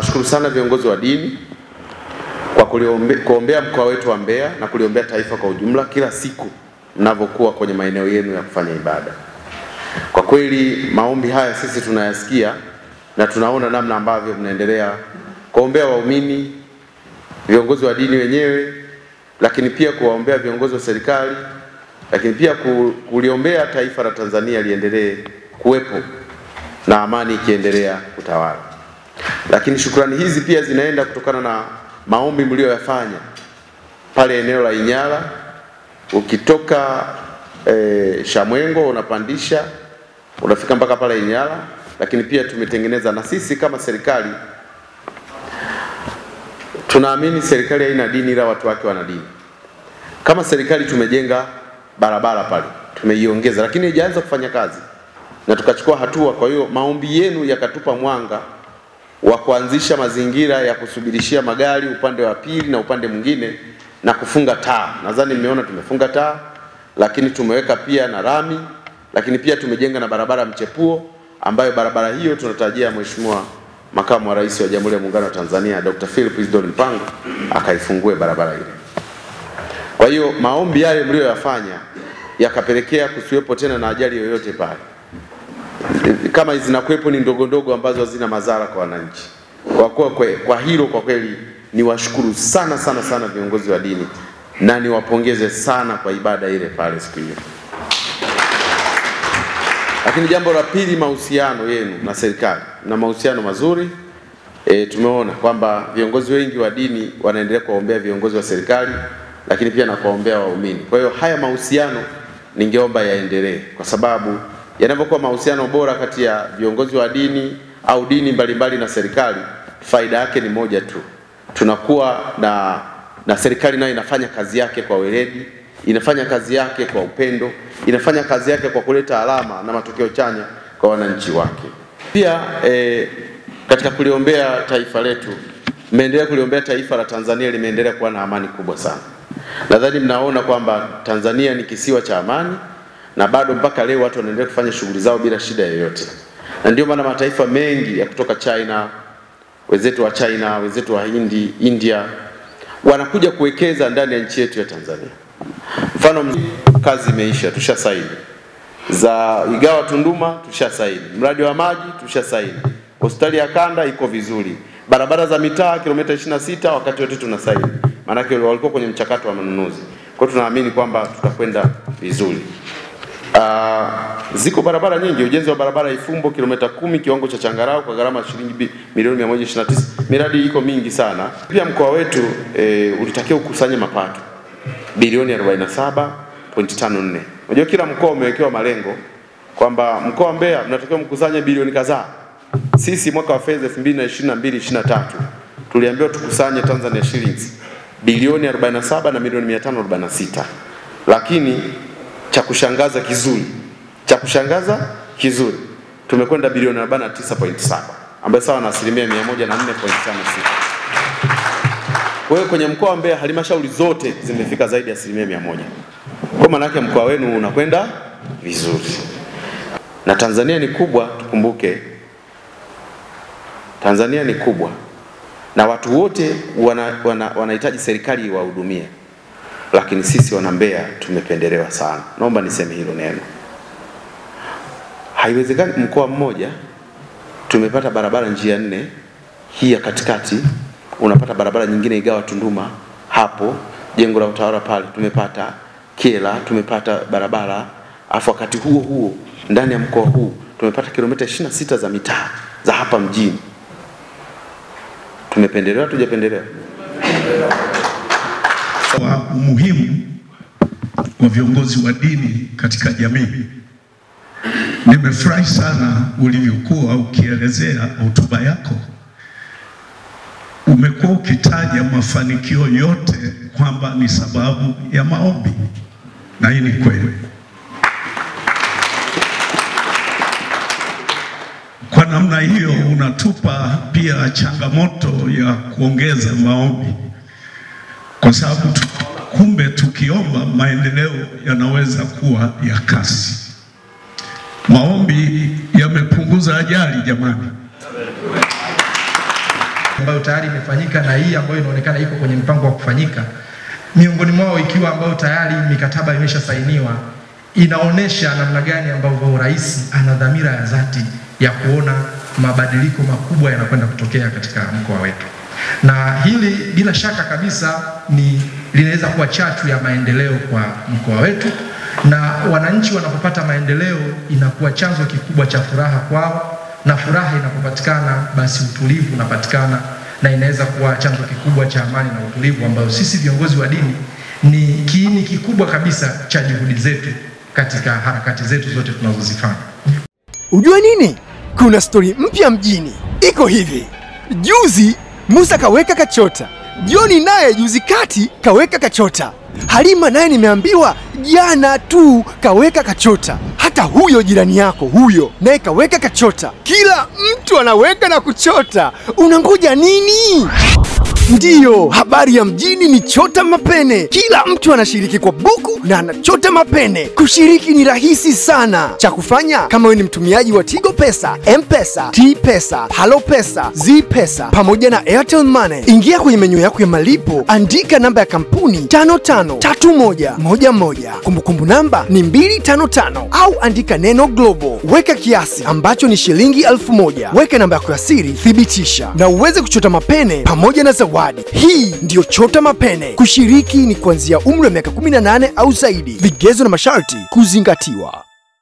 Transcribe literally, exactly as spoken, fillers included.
Nawashukuru sana viongozi wa dini kwa kuliombe, kuombea mkoa wetu wa Mbeya na kuliombea taifa kwa ujumla kila siku mnavyokuwa kwenye maeneo yenu ya kufanya ibada. Kwa kweli maombi haya sisi tunayasikia na tunaona namna ambavyo mnaendelea kuombea waumini, viongozi wa dini wenyewe, lakini pia kuwaombea viongozi wa serikali, lakini pia kuliombea taifa la Tanzania liendelee kuwepo na amani ikiendelea kutawala. Lakini shukrani hizi pia zinaenda kutokana na maombi mlioyafanya pale eneo la Inyala. Ukitoka e, Shamwengo unapandisha unafika mpaka pale Inyala, lakini pia tumetengeneza na sisi kama serikali. Tunaamini serikali haina dini ila watu wake wana dini. Kama serikali tumejenga barabara pale, tumeiongeza, lakini haijaanza kufanya kazi na tukachukua hatua. Kwa hiyo maombi yenu yakatupa mwanga wa kuanzisha mazingira ya kusubirishia magari upande wa pili na upande mwingine na kufunga taa. Nadhani nimeona tumefunga taa, lakini tumeweka pia na rami, lakini pia tumejenga na barabara mchepuo, ambayo barabara hiyo tunatarajia Mheshimiwa Makamu wa Rais wa Jamhuri ya Muungano wa Tanzania Dr Philip Isidori Pango akaifungue barabara ile. Kwa hiyo maombi yale mlioyafanya yakapelekea kusiwepo tena na ajali yoyote pale. Kama zinakuepo ni ndogo ndogo ambazo hazina madhara kwa wananchi. Kwa kuwa kwe, kwa hilo kwa kweli ni washukuru sana sana sana viongozi wa dini na niwapongeze sana kwa ibada ile pale siku hiyo. Lakini jambo la pili, mahusiano yenu na serikali na mahusiano mazuri. E, tumeona kwamba viongozi wengi wa dini wanaendelea kuombea viongozi wa serikali, lakini pia na kuombea waumini. Kwa hiyo haya mahusiano ningeomba yaendelee, kwa sababu yanapokuwa mahusiano bora kati ya viongozi wa dini au dini mbalimbali na serikali, faida yake ni moja tu. Tunakuwa na na serikali nayo inafanya kazi yake kwa weledi, inafanya kazi yake kwa upendo, inafanya kazi yake kwa kuleta alama na matokeo chanya kwa wananchi wake. Pia e, katika kuliombea taifa letu, mmeendelea kuliombea taifa la Tanzania limeendelea kuwa na amani kubwa sana. Nadhani mnaona kwamba Tanzania ni kisiwa cha amani na bado mpaka leo watu wanaendelea kufanya shughuli zao bila shida yoyote. Na ndio maana mataifa mengi ya kutoka China, wenzetu wa China, wenzetu wa Hindi, India wanakuja kuwekeza ndani ya nchi yetu ya Tanzania. Mfano, kazi imeisha, tushasaini. Za Igawa Tunduma tushasaini. Mradi wa maji tushasaini. Hospitali ya Kanda iko vizuri. Barabara za mitaa kilomita ishirini na sita wakati wote tunasaini. Maana yake walikuwa kwenye mchakato wa manunuzi. Kwa hiyo tunaamini kwamba tutakwenda vizuri. Uh, ziko barabara nyingi. Ujenzi wa barabara Ifumbo kilomita kumi kiwango cha changarao kwa gharama shilingi milioni mia moja ishirini na tisa. Miradi iko mingi sana. Pia mkoa wetu e, ulitakiwa ukusanye mapato bilioni arobaini na saba nukta tano nne. Unajua kila mkoa umewekewa malengo kwamba mkoa wa Mbeya mnatakiwa mkusanye bilioni kadhaa. Sisi mwaka wa fedha elfu mbili ishirini na mbili ishirini na tatu tuliambiwa tukusanye Tanzania shillings bilioni arobaini na saba na milioni mia tano arobaini na sita. Lakini cha kushangaza kizuri, cha kushangaza kizuri, tumekwenda bilioni arobaini na tisa nukta saba ambayo sawa na asilimia mia moja na nne nukta tano sita. Kwa hiyo kwenye mkoa wa Mbeya halmashauri zote zimefika zaidi ya asilimia mia moja. Kwa maana yake mkoa wenu unakwenda vizuri. Na Tanzania ni kubwa, tukumbuke Tanzania ni kubwa na watu wote wanahitaji wana, wana serikali iwahudumie. Lakini sisi wana Mbeya tumependelewa sana. Naomba niseme hilo neno. Haiwezekani mkoa mmoja tumepata barabara njia nne, hii ya katikati unapata barabara nyingine Igawa Tunduma, hapo jengo la utawala pale tumepata Kela, tumepata barabara, afu wakati huo huo ndani ya mkoa huu tumepata kilomita ishirini na sita za mitaa za hapa mjini. Tumependelewa tujapendelewa? Wa umuhimu wa viongozi wa dini katika jamii. Nimefurahi sana ulivyokuwa ukielezea hotuba yako. Umekuwa ukitaja mafanikio yote kwamba ni sababu ya maombi, na hii ni kweli. Kwa namna hiyo unatupa pia changamoto ya kuongeza maombi, kwa sababu kumbe tukiomba maendeleo yanaweza kuwa ya kasi. Maombi yamepunguza ajali jamani. ambayo tayari imefanyika na hii ambayo inaonekana iko kwenye mpango wa kufanyika, miongoni mwao ikiwa ambayo tayari mikataba imeshasainiwa, inaonesha namna gani ambavyo rais ana dhamira ya dhati ya kuona mabadiliko makubwa yanakwenda kutokea katika mkoa wetu. Na hili bila shaka kabisa ni linaweza kuwa chachu ya maendeleo kwa mkoa wetu, na wananchi wanapopata maendeleo inakuwa chanzo kikubwa cha furaha kwao, na furaha inapopatikana basi utulivu unapatikana, na inaweza kuwa chanzo kikubwa cha amani na utulivu ambao sisi viongozi wa dini ni kiini kikubwa kabisa cha juhudi zetu katika harakati zetu zote tunazozifanya. Ujue nini? Kuna story mpya mjini. Iko hivi. Juzi Musa kaweka kachota. Joni naye juzi kati kaweka kachota. Halima naye nimeambiwa jana tu kaweka kachota. Hata huyo jirani yako huyo naye kaweka kachota. Kila mtu anaweka na kuchota. Unangoja nini? Ndiyo, habari ya mjini ni chota mapene. Kila mtu anashiriki kwa buku na anachota mapene. Kushiriki ni rahisi sana. Cha kufanya, kama wewe ni mtumiaji wa Tigo Pesa, M Pesa, T Pesa, Halo Pesa, Z Pesa pamoja na Airtel Mane, ingia kwenye menyu yako ya malipo, andika namba ya kampuni tano tano tatu moja moja moja. Kumbukumbu namba ni mbili tano tano, au andika neno global. Weka kiasi ambacho ni shilingi elfu moja. Weka namba yako ya siri, thibitisha, na uweze kuchota mapene pamoja na zawadi. Hii ndiyo chota mapene. Kushiriki ni kuanzia umri wa miaka kumi na nane au zaidi. Vigezo na masharti kuzingatiwa.